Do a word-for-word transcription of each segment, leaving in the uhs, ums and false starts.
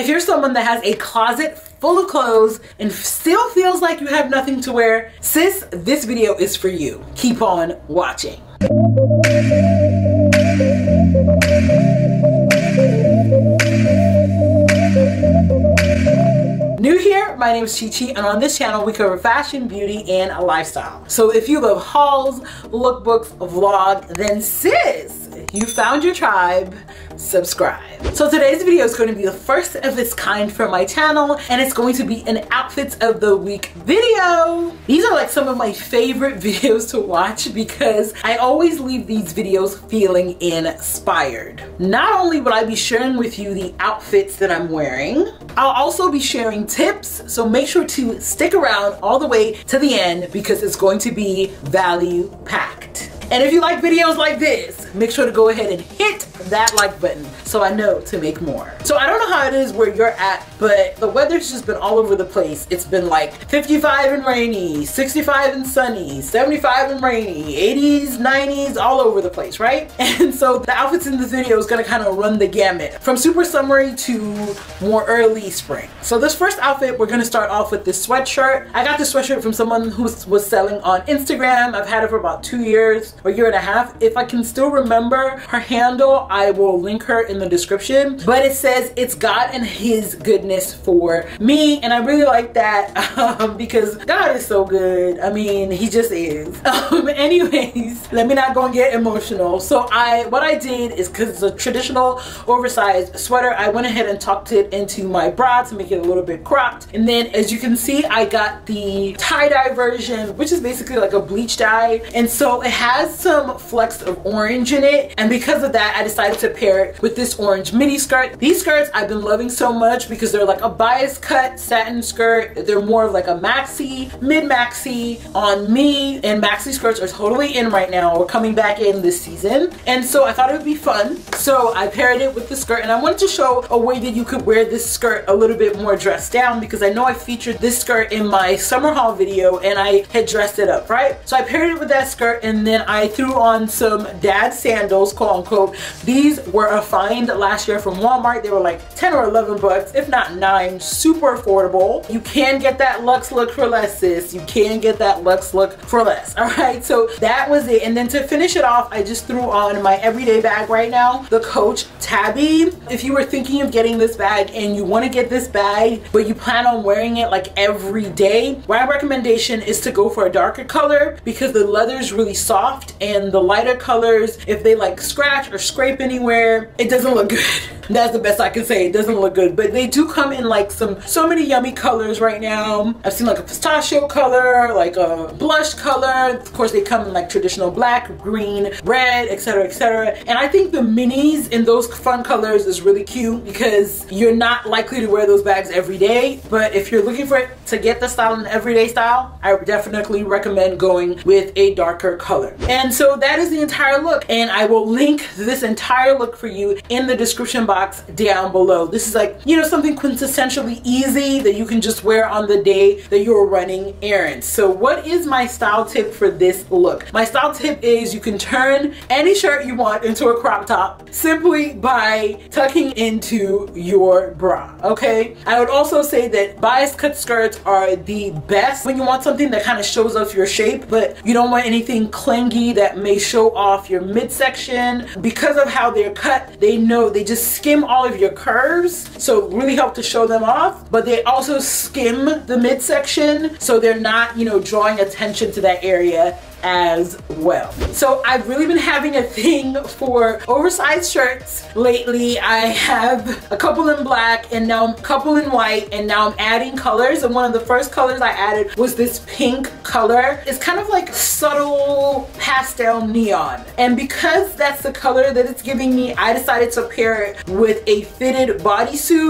If you're someone that has a closet full of clothes and still feels like you have nothing to wear, sis, this video is for you. Keep on watching. New here, my name is Chi Chi, and on this channel we cover fashion, beauty, and a lifestyle. So if you love hauls, lookbooks, vlog, then sis, you found your tribe, subscribe. So today's video is going to be the first of its kind for my channel, and it's going to be an outfits of the week video. These are like some of my favorite videos to watch because I always leave these videos feeling inspired. Not only will I be sharing with you the outfits that I'm wearing, I'll also be sharing tips, so make sure to stick around all the way to the end because it's going to be value packed. And if you like videos like this, make sure to go ahead and hit that like button so I know to make more. So I don't know how it is where you're at, but the weather's just been all over the place. It's been like fifty-five and rainy, sixty-five and sunny, seventy-five and rainy, eighties, nineties, all over the place, right? And so the outfits in this video is gonna kind of run the gamut from super summery to more early spring. So this first outfit, we're gonna start off with this sweatshirt. I got this sweatshirt from someone who was selling on Instagram. I've had it for about two years. Or year and a half. If I can still remember her handle, I will link her in the description. But it says, "It's God and His goodness for me." And I really like that um, because God is so good. I mean, He just is. Um, anyways, let me not go and get emotional. So I, what I did is, because it's a traditional oversized sweater, I went ahead and tucked it into my bra to make it a little bit cropped. And then as you can see, I got the tie-dye version, which is basically like a bleach dye. And so it has some flecks of orange in it, and because of that I decided to pair it with this orange mini skirt. These skirts I've been loving so much because they're like a bias cut satin skirt. They're more of like a maxi, mid maxi on me, and maxi skirts are totally in right now. We're coming back in this season, and so I thought it would be fun. So I paired it with the skirt, and I wanted to show a way that you could wear this skirt a little bit more dressed down because I know I featured this skirt in my summer haul video and I had dressed it up, right? So I paired it with that skirt, and then I I threw on some dad sandals, quote unquote. These were a find last year from Walmart. They were like ten or eleven bucks, if not nine, super affordable. You can get that luxe look for less, sis. You can get that luxe look for less, all right? So that was it. And then to finish it off, I just threw on my everyday bag right now, the Coach Tabby. If you were thinking of getting this bag and you wanna get this bag, but you plan on wearing it like every day, my recommendation is to go for a darker color because the leather is really soft, and the lighter colors, if they like scratch or scrape anywhere, it doesn't look good. That's the best I can say, it doesn't look good. But they do come in like some, so many yummy colors right now. I've seen like a pistachio color, like a blush color. Of course they come in like traditional black, green, red, etc, etc. And I think the minis in those fun colors is really cute because you're not likely to wear those bags every day, but if you're looking for it to get the style and the everyday style, I definitely recommend going with a darker color. And so that is the entire look, and I will link this entire look for you in the description box down below. This is like, you know, something quintessentially easy that you can just wear on the day that you're running errands. So what is my style tip for this look? My style tip is you can turn any shirt you want into a crop top simply by tucking into your bra, okay? I would also say that bias cut skirts are the best when you want something that kind of shows off your shape, but you don't want anything clingy that may show off your midsection. Because of how they're cut, they know they just skim all of your curves, so really help to show them off, but they also skim the midsection, so they're not, you know, drawing attention to that area as well. So I've really been having a thing for oversized shirts lately. I have a couple in black, and now I'm a couple in white, and now I'm adding colors, and one of the first colors I added was this pink color. It's kind of like subtle pastel neon, and because that's the color that it's giving me, I decided to pair it with a fitted bodysuit.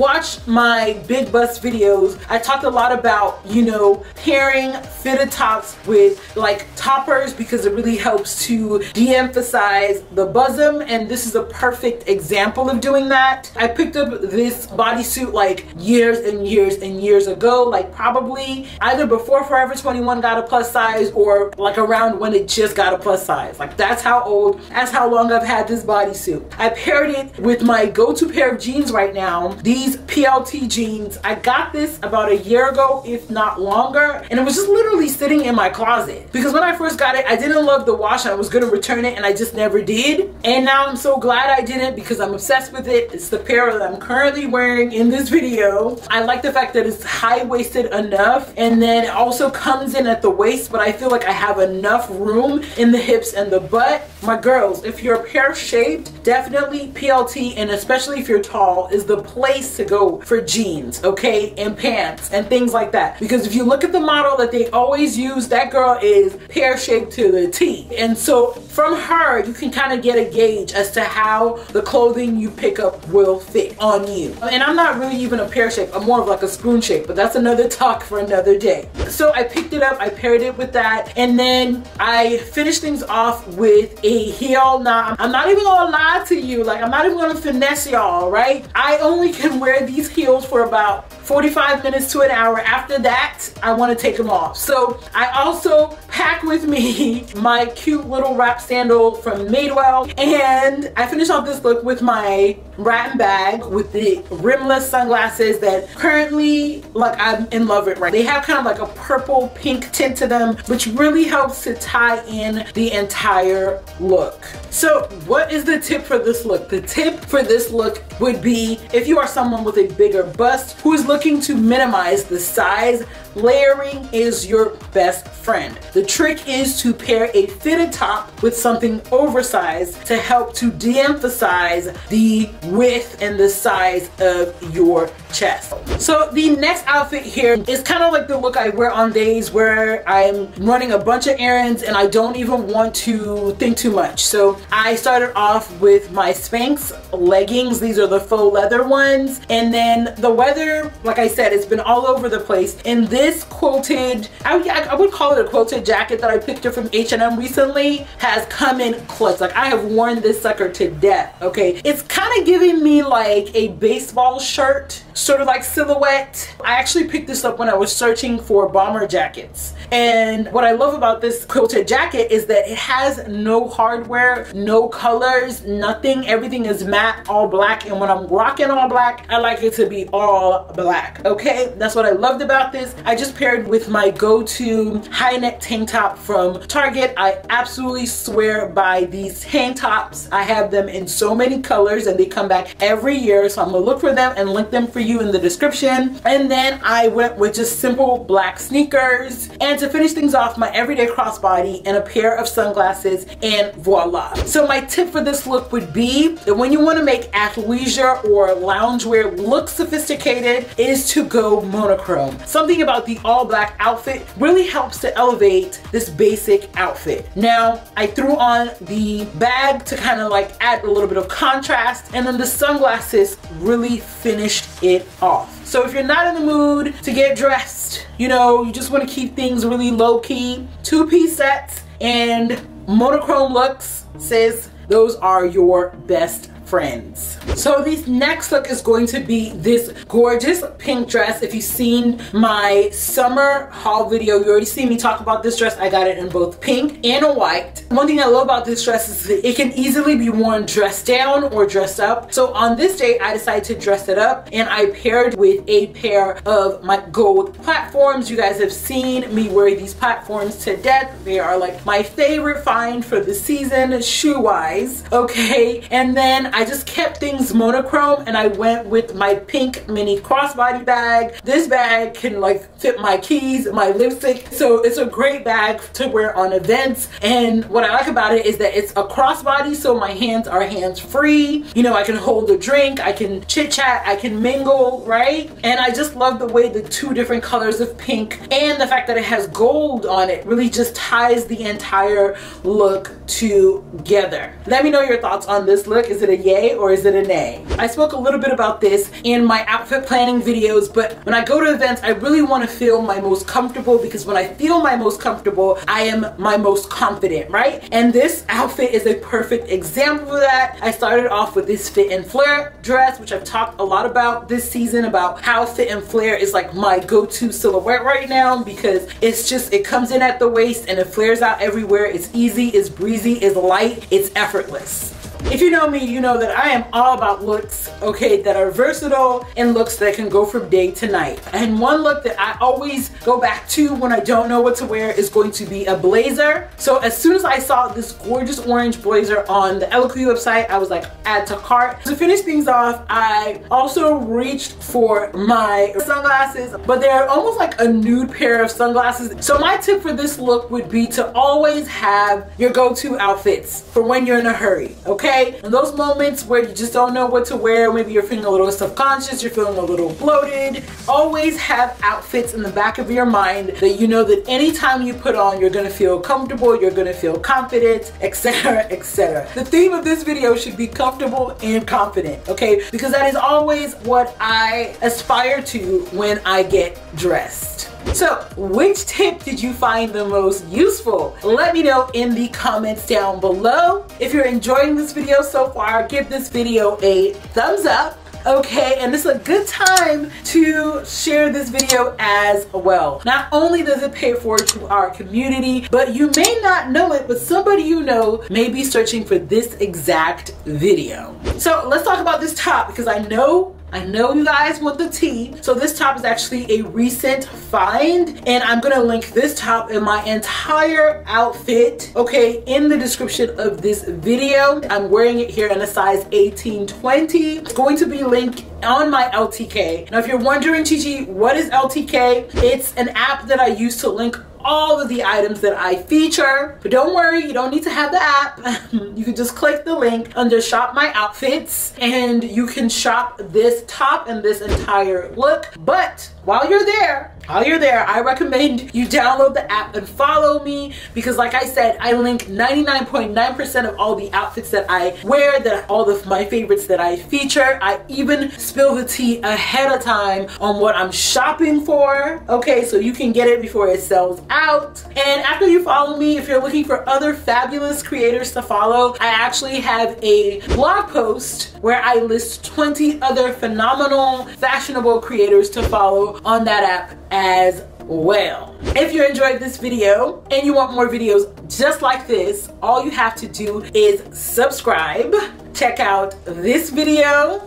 Watch my big bust videos. I talked a lot about, you know, pairing fitted tops with like toppers because it really helps to de-emphasize the bosom, and this is a perfect example of doing that. I picked up this bodysuit like years and years and years ago, like probably either before Forever twenty-one got a plus size or like around when it just got a plus size. Like that's how old, that's how long I've had this bodysuit. I paired it with my go-to pair of jeans right now, these P L T jeans. I got this about a year ago, if not longer, and it was just literally sitting in my closet because when I first got it, I didn't love the wash. I was gonna return it and I just never did, and now I'm so glad I didn't because I'm obsessed with it. It's the pair that I'm currently wearing in this video. I like the fact that it's high-waisted enough and then it also comes in at the waist, but I feel like I have enough room in the hips and the butt. My girls, if you're pear shaped, definitely P L T, and especially if you're tall, is the place to go for jeans, okay, and pants and things like that, because if you look at the model that they always use, that girl is pear shaped to the T, and so from her you can kind of get a gauge as to how the clothing you pick up will fit on you. And I'm not really even a pear shape, I'm more of like a spoon shape, but that's another talk for another day. So I picked it up, I paired it with that, and then I finished things off with a heel. Now I'm not even gonna lie to you, like I'm not even gonna finesse y'all, right? I only can wear these heels for about forty-five minutes to an hour. After that I want to take them off. So I also pack with me my cute little wrap sandal from Madewell, and I finish off this look with my wrap bag with the rimless sunglasses that currently, like, I'm in love with. Right, they have kind of like a purple pink tint to them which really helps to tie in the entire look. So what is the tip for this look? The tip for this look would be, if you are someone with a bigger bust who is looking to minimize the size, layering is your best friend. The trick is to pair a fitted top with something oversized to help to de-emphasize the width and the size of your chest. So the next outfit here is kind of like the look I wear on days where I'm running a bunch of errands and I don't even want to think too much. So I started off with my Spanx leggings. These are the faux leather ones, and then the weather, like I said, it's been all over the place, and this quilted, I, I would call it a quilted jacket that I picked up from H and M recently, has come in clutch. Like I have worn this sucker to death, okay? It's kind of giving me like a baseball shirt sort of like silhouette. I actually picked this up when I was searching for bomber jackets, and what I love about this quilted jacket is that it has no hardware, no colors, nothing. Everything is matte, all black, and when I'm rocking all black, I like it to be all black, okay? That's what I loved about this. I just paired with my go-to high neck tank top from Target. I absolutely swear by these tank tops. I have them in so many colors and they come back every year, so I'm gonna look for them and link them for you in the description. And then I went with just simple black sneakers, and to finish things off, my everyday crossbody and a pair of sunglasses, and voila. So my tip for this look would be that when you want to make athleisure or loungewear look sophisticated, is to go monochrome. Something about the all black outfit really helps to elevate this basic outfit. Now I threw on the bag to kind of like add a little bit of contrast, and then the sunglasses really finished it off. So if you're not in the mood to get dressed, you know, you just want to keep things really low-key, two-piece sets and monochrome looks, sis, those are your best friends. So this next look is going to be this gorgeous pink dress. If you've seen my summer haul video, you already see me talk about this dress. I got it in both pink and a white. One thing I love about this dress is that it can easily be worn dressed down or dressed up. So on this day, I decided to dress it up, and I paired with a pair of my gold platforms. You guys have seen me wear these platforms to death. They are like my favorite find for the season shoe-wise, okay? And then I I just kept things monochrome, and I went with my pink mini crossbody bag. This bag can like fit my keys, my lipstick, so it's a great bag to wear on events. And what I like about it is that it's a crossbody, so my hands are hands free. You know, I can hold a drink, I can chit chat, I can mingle, right? And I just love the way the two different colors of pink and the fact that it has gold on it really just ties the entire look together. Let me know your thoughts on this look. Is it a yay yay or is it a nay? I spoke a little bit about this in my outfit planning videos, but when I go to events, I really want to feel my most comfortable, because when I feel my most comfortable, I am my most confident, right? And this outfit is a perfect example of that. I started off with this fit and flare dress, which I've talked a lot about this season, about how fit and flare is like my go-to silhouette right now, because it's just, it comes in at the waist and it flares out everywhere. It's easy, it's breezy, it's light, it's effortless. If you know me, you know that I am all about looks, okay, that are versatile and looks that can go from day to night. And one look that I always go back to when I don't know what to wear is going to be a blazer. So as soon as I saw this gorgeous orange blazer on the Eloquii website, I was like, add to cart. To finish things off, I also reached for my sunglasses, but they're almost like a nude pair of sunglasses. So my tip for this look would be to always have your go-to outfits for when you're in a hurry, okay? In those moments where you just don't know what to wear, maybe you're feeling a little subconscious, you're feeling a little bloated, always have outfits in the back of your mind that you know that anytime you put on, you're gonna feel comfortable, you're gonna feel confident, et cetera, et cetera. The theme of this video should be comfortable and confident, okay? Because that is always what I aspire to when I get dressed. So, which tip did you find the most useful? Let me know in the comments down below. If you're enjoying this video so far, give this video a thumbs up. Okay, and this is a good time to share this video as well. Not only does it pay forward to our community, but you may not know it, but somebody you know may be searching for this exact video. So let's talk about this top, because I know I know you guys want the tea. So this top is actually a recent find, and I'm gonna link this top and my entire outfit, okay, in the description of this video. I'm wearing it here in a size eighteen twenty. It's going to be linked on my L T K. Now, if you're wondering, Gigi, what is L T K? It's an app that I use to link all of the items that I feature. But don't worry, you don't need to have the app. You can just click the link under shop my outfits and you can shop this top and this entire look. But while you're there, while you're there, I recommend you download the app and follow me, because like I said, I link ninety-nine point nine percent of all the outfits that I wear, that all of my favorites that I feature. I even spill the tea ahead of time on what I'm shopping for, okay, so you can get it before it sells out. And after you follow me, if you're looking for other fabulous creators to follow, I actually have a blog post where I list twenty other phenomenal, fashionable creators to follow on that app as well. If you enjoyed this video and you want more videos just like this, all you have to do is subscribe, check out this video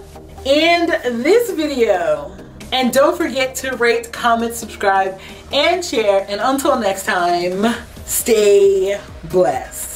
and this video, and don't forget to rate, comment, subscribe, and share. And until next time, stay blessed.